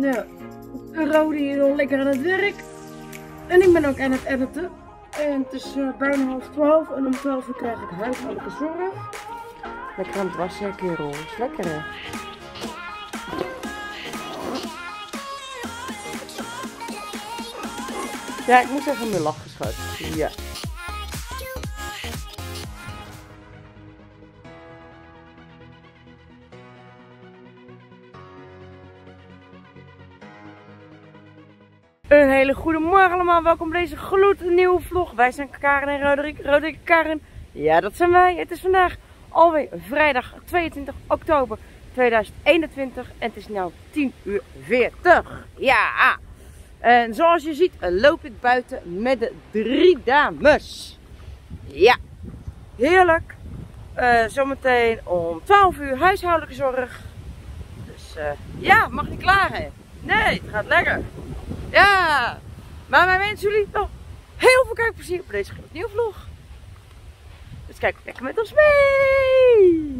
Nou, Rodi is al lekker aan het werk. En ik ben ook aan het editen. En het is bijna 11:30 en om 12:00 krijg ik huiselijke zorg. Lekker aan het wassen, kerel. Is lekker hè? Ja, ik moest even mijn lach geschoten. Ja. Een hele goede morgen allemaal, welkom bij deze gloednieuwe vlog. Wij zijn Karen en Roderick, Roderick en Karen. Ja, dat zijn wij. Het is vandaag alweer vrijdag 22 oktober 2021 en het is nu 10:40. Ja, en zoals je ziet loop ik buiten met de drie dames. Ja, heerlijk. Zometeen om 12:00 huishoudelijke zorg. Dus ja, mag niet klagen. Nee, het gaat lekker. Ja, maar wij wensen jullie nog heel veel kijkplezier op deze nieuwe vlog. Dus kijk lekker met ons mee!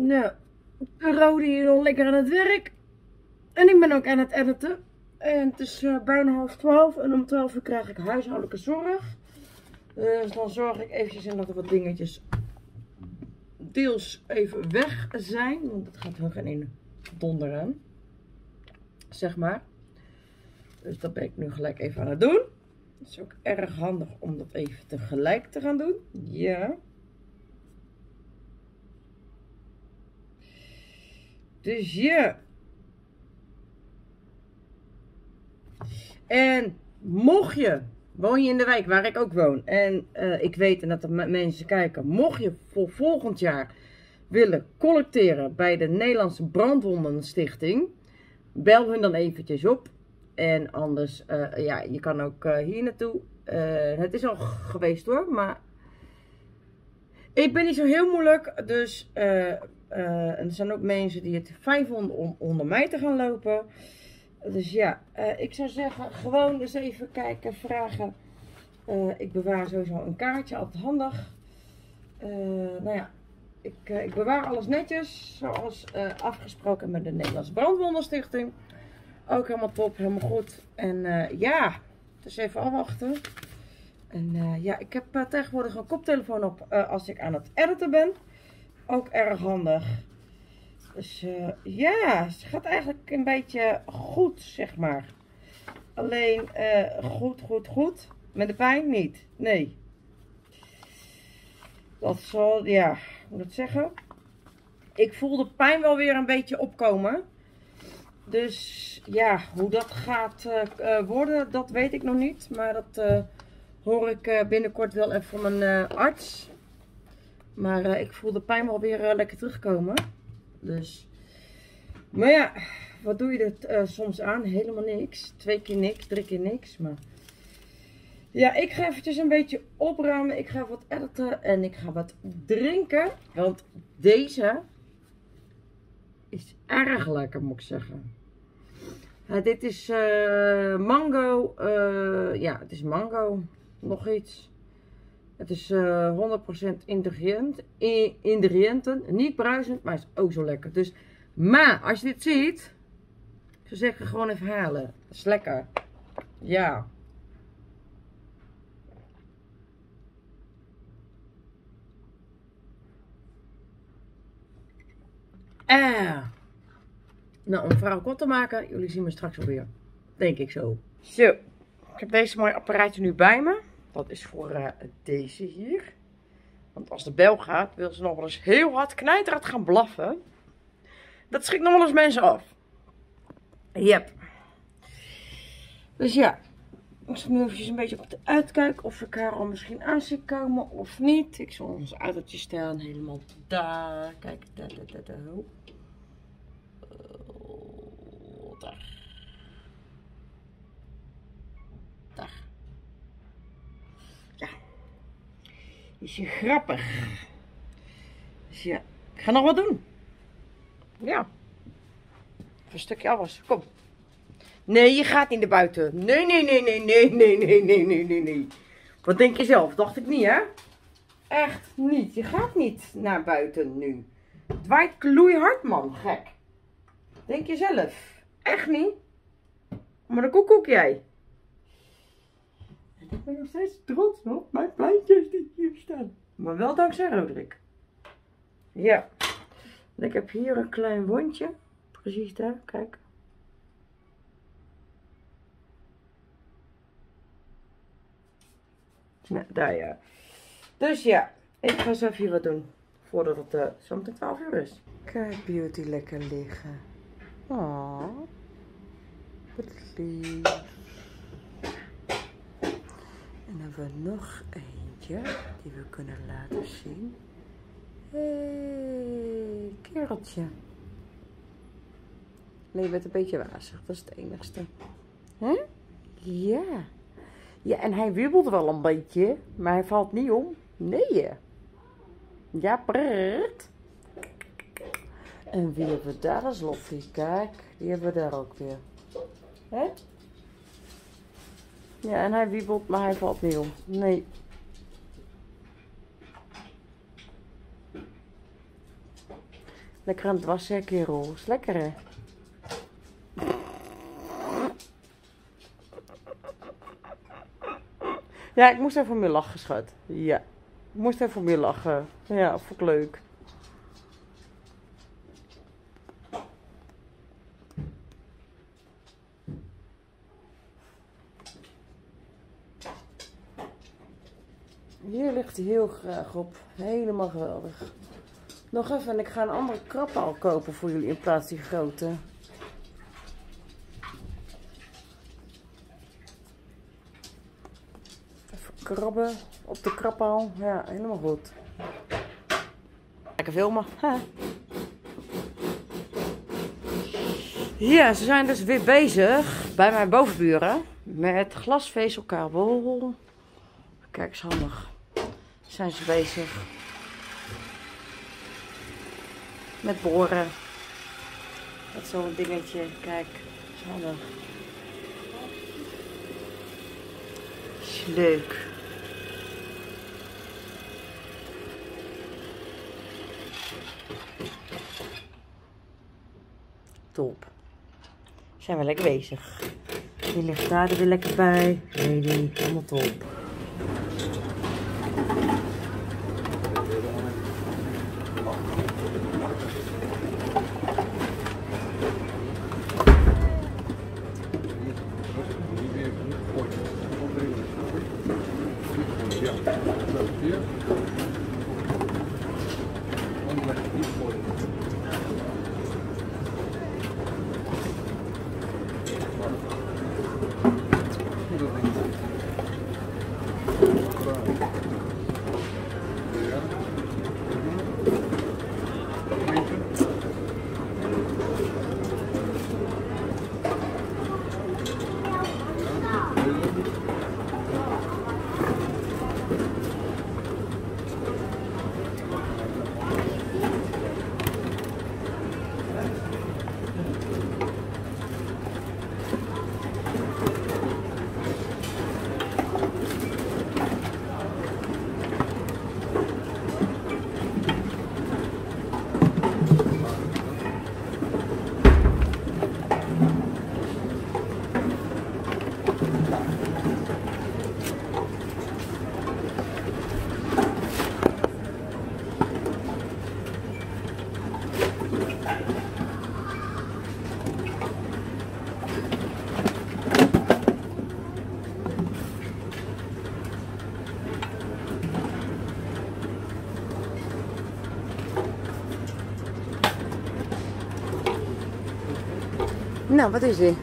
Nou, Rodi is al lekker aan het werk. En ik ben ook aan het editen. En het is bijna 11:30 en om 12:00 krijg ik huishoudelijke zorg. Dus dan zorg ik eventjes in dat er wat dingetjes deels even weg zijn. Want het gaat wel geen in donderen, zeg maar. Dus dat ben ik nu gelijk even aan het doen. Het is ook erg handig om dat even tegelijk te gaan doen. Ja. Dus ja. En mocht je, woon je in de wijk waar ik ook woon. En ik weet en dat er mensen kijken. Mocht je voor volgend jaar willen collecteren bij de Nederlandse Brandwondenstichting. Bel hun dan eventjes op. En anders, ja, je kan ook hier naartoe. Het is al geweest hoor, maar ik ben niet zo heel moeilijk. Dus en er zijn ook mensen die het fijn vonden om onder mij te gaan lopen. Dus ja, ik zou zeggen, gewoon eens even kijken, vragen. Ik bewaar sowieso een kaartje, altijd handig. Nou ja, ik bewaar alles netjes, zoals afgesproken met de Nederlandse Brandwondenstichting. Ook helemaal top, helemaal goed. En ja, dus even afwachten. En ja, ik heb tegenwoordig een koptelefoon op als ik aan het editen ben. Ook erg handig. Dus ja, het gaat eigenlijk een beetje goed, zeg maar. Alleen goed. Met de pijn niet. Nee. Dat zal, ja, hoe moet ik dat zeggen? Ik voel de pijn wel weer een beetje opkomen. Dus ja, hoe dat gaat worden, dat weet ik nog niet. Maar dat hoor ik binnenkort wel even van mijn arts. Maar ik voel de pijn wel weer lekker terugkomen. Dus, maar ja, wat doe je er soms aan? Helemaal niks. 2 keer niks, 3 keer niks. Maar Ja, ik ga eventjes een beetje opruimen. Ik ga wat editen en ik ga wat drinken. Want deze is erg lekker, moet ik zeggen. Ja, dit is mango. Ja, het is mango. Nog iets. Het is 100% ingrediënten. Niet bruisend, maar is ook zo lekker. Dus, maar als je dit ziet, ik zou zeggen gewoon even halen. Dat is lekker. Ja. Nou, om een verhaal kort te maken, jullie zien me straks alweer. Denk ik zo. Zo, ik heb deze mooie apparaatje nu bij me. Dat is voor deze hier. Want als de bel gaat, wil ze nog wel eens heel hard knijterhard gaan blaffen. Dat schrikt nog wel eens mensen af. Yep. Dus ja, ik zal nu even een beetje op de uitkijken of ik haar al misschien aan zie komen of niet. Ik zal ons autootje staan, helemaal daar. Kijk, daar. Daar. Ja. Is je grappig. Dus ja, ik ga nog wat doen. Ja. Een stukje afwas. Kom. Nee, je gaat niet naar buiten. Nee. Wat denk je zelf? Dacht ik niet, hè? Echt niet. Je gaat niet naar buiten nu. Het waait kloeihard, man. Gek. Denk je zelf. Echt niet. Maar dan koekoek jij. Ik ben nog steeds trots op mijn plantjes die hier staan. Maar wel dankzij Roderick. Ja. En ik heb hier een klein wondje. Precies daar, kijk. Nou, daar ja. Dus ja, ik ga zo even wat doen. Voordat het zometeen 12 uur is. Kijk, Beauty lekker liggen. Oh, wat lief. En dan hebben we nog eentje die we kunnen laten zien. Hé, hey, kereltje. Nee, je bent een beetje wazig, dat is het enigste. Hè? Huh? Ja. Ja, en hij wiebelt wel een beetje, maar hij valt niet om. Nee. Ja, prrrt. En wie hebben we daar als Lottie? Kijk, die hebben we daar ook weer. Hè? Ja, en hij wiebelt, maar hij valt niet om. Nee. Lekker aan het wassen, kerel. Is lekker, hè? Ja, ik moest even meer lachen, schat. Ja, ik moest even meer lachen. Ja, vond ik leuk. Hier ligt hij heel graag op. Helemaal geweldig. Nog even, en ik ga een andere krabpaal kopen voor jullie in plaats van die grote. Even krabben op de krabpaal. Ja, helemaal goed. Lekker filmen. Ha. Ja, ze zijn dus weer bezig bij mijn bovenburen met glasvezelkabel. Kijk, is handig. Zijn ze bezig met boren. Met zo'n dingetje. Kijk, is handig. Is leuk. Top. Zijn we lekker bezig. Die ligt daar er weer lekker bij. Nee, die helemaal top. Nou, wat is dit?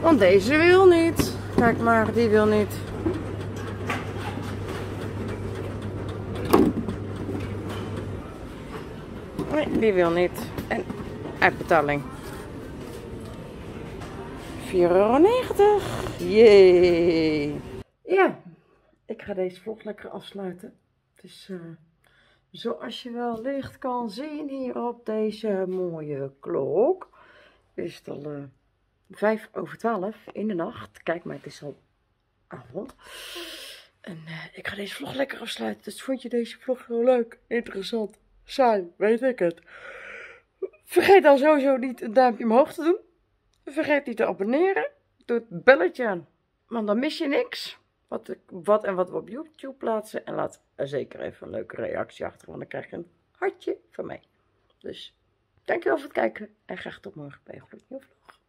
Want deze wil niet. Kijk maar, die wil niet. Nee, die wil niet. En uitbetaling. €4,90. Jee. Ja, ik ga deze vlog lekker afsluiten. Het is zoals je wel licht kan zien hier op deze mooie klok. Is het al 11:55 in de nacht. Kijk maar, het is al avond. En ik ga deze vlog lekker afsluiten. Dus vond je deze vlog heel leuk, interessant, saai, weet ik het. Vergeet dan sowieso niet een duimpje omhoog te doen. Vergeet niet te abonneren. Doe het belletje aan, want dan mis je niks. Wat we op YouTube plaatsen. En laat zeker even een leuke reactie achter, want dan krijg je een hartje van mij. Dus dankjewel voor het kijken en graag tot morgen bij een gloednieuwe vlog.